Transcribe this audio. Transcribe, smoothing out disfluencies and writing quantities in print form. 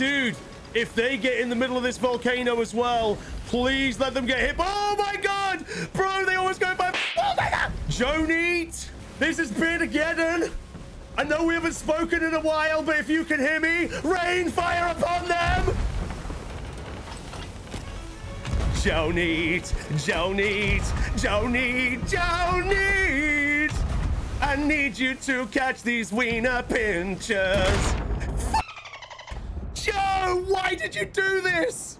Dude, if they get in the middle of this volcano as well, please let them get hit. Oh my God, bro, they always go by. Oh my God. Joe Neate, this is Beardageddon. I know we haven't spoken in a while, but if you can hear me, rain fire upon them. Joe Neate, Joe Neate, Joe Neate, Joe Neate. I need you to catch these wiener pinchers. Joe, why did you do this?